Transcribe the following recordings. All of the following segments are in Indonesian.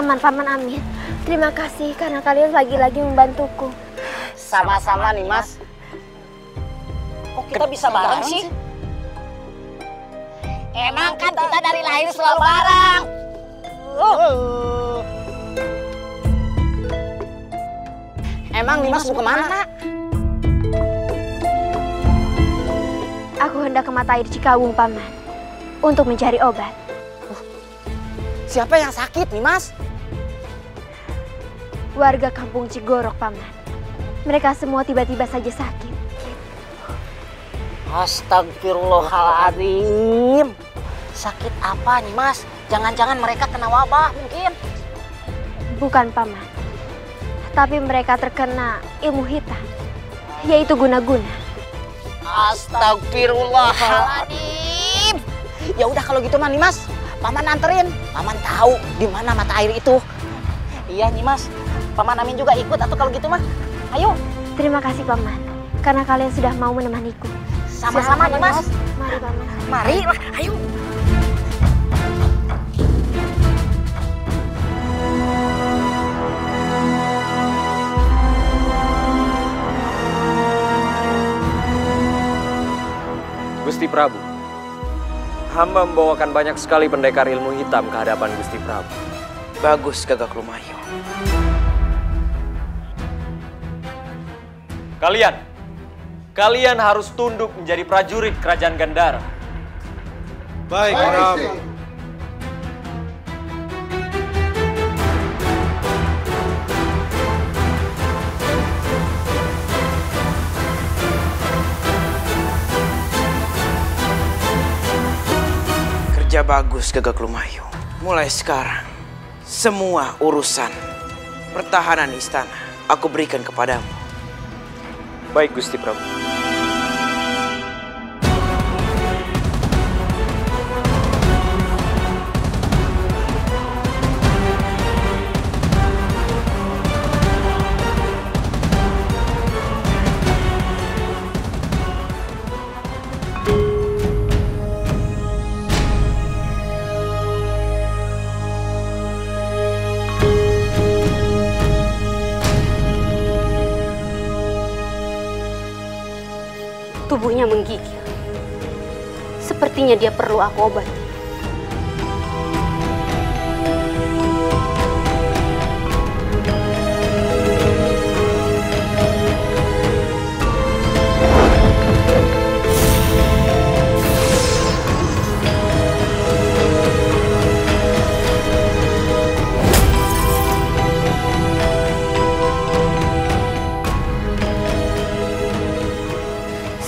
aman, Paman Amin. Terima kasih karena kalian lagi-lagi membantuku. Sama-sama nih, Mas. Kok kita bisa bareng sih? Emang kan kita dari lahir selalu bareng. Emang Nimas mau kemana? Aku hendak ke mata air Cikawung, Paman, untuk mencari obat. Siapa yang sakit, Nimas? Warga kampung Cigorok, Paman. Mereka semua tiba-tiba saja sakit. Astagfirullahaladzim. Sakit apa, Nimas? Jangan-jangan mereka kena wabah mungkin. Bukan, Paman. Tapi mereka terkena ilmu hitam, yaitu guna-guna. Astagfirullahaladzim. Ya udah kalau gitu mah Nimas, Paman anterin. Paman tahu di mana mata air itu. Iya Nimas, Paman Amin juga ikut atau kalau gitu mah. Ayo. Terima kasih Paman, karena kalian sudah mau menemaniku. Sama-sama Nimas. Mari Paman. Mari, ayo. Gusti Prabu, hamba membawakan banyak sekali pendekar ilmu hitam ke hadapan Gusti Prabu. Bagus, Gagak Lumayo. Kalian harus tunduk menjadi prajurit Kerajaan Gandara. Baik, Prabu. Kerja bagus Gagak Lumayo. Mulai sekarang, semua urusan pertahanan istana aku berikan kepadamu. Baik Gusti Prabu. Tubuhnya menggigil. Sepertinya dia perlu aku obati.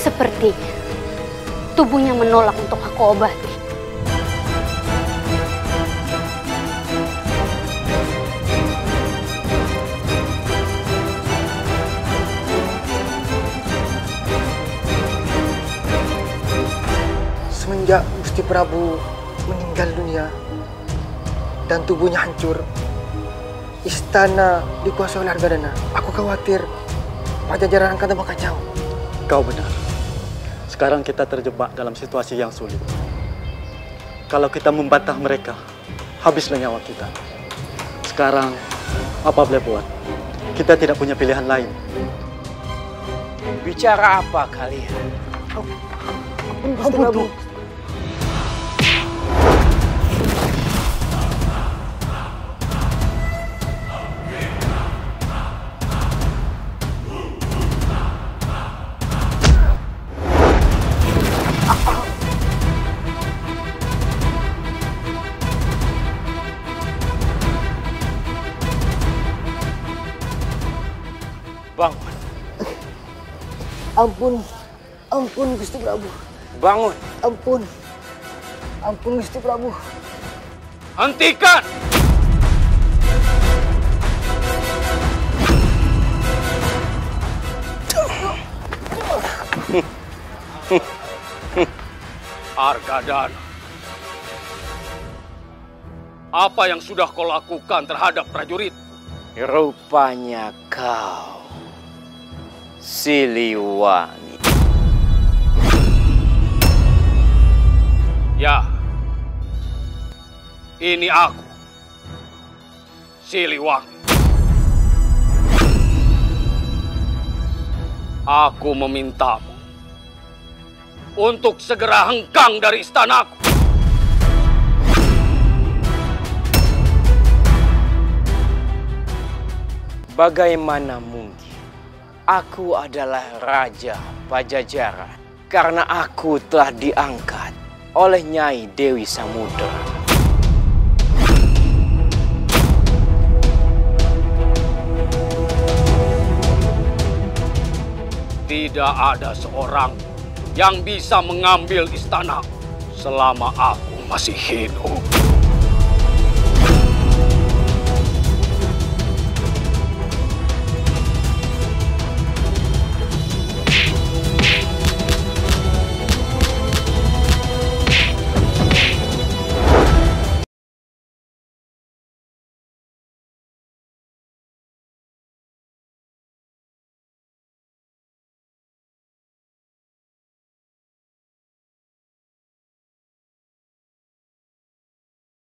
Sepertinya tubuhnya menolak untuk aku obati. Semenjak Gusti Prabu meninggal dunia dan tubuhnya hancur, istana dikuasai oleh Argadan. Aku khawatir Pajajaran akan tambah kacau. Kau benar. Sekarang kita terjebak dalam situasi yang sulit. Kalau kita membantah mereka, habislah nyawa kita. Sekarang, apa boleh buat? Kita tidak punya pilihan lain. Bicara apa kalian? Ampun. Bangun. Ampun Gusti Prabu. Bangun. Ampun Gusti Prabu. Hentikan. Argadan. Apa yang sudah kau lakukan terhadap prajurit? Rupanya kau Siliwangi. Ya, ini aku, Siliwangi, aku memintamu untuk segera hengkang dari istanaku. Bagaimana mungkin? Aku adalah Raja Pajajaran karena aku telah diangkat oleh Nyai Dewi Samudera. Tidak ada seorang yang bisa mengambil istana selama aku masih hidup.